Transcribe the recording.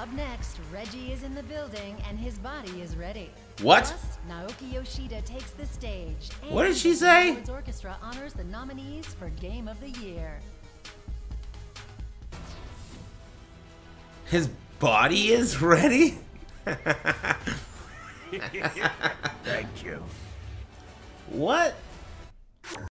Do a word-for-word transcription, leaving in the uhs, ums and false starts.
Up next, Reggie is in the building and his body is ready. What? Plus, Naoki Yoshida takes the stage. What did she say? The orchestra honors the nominees for Game of the Year. His body is ready? Thank you. What?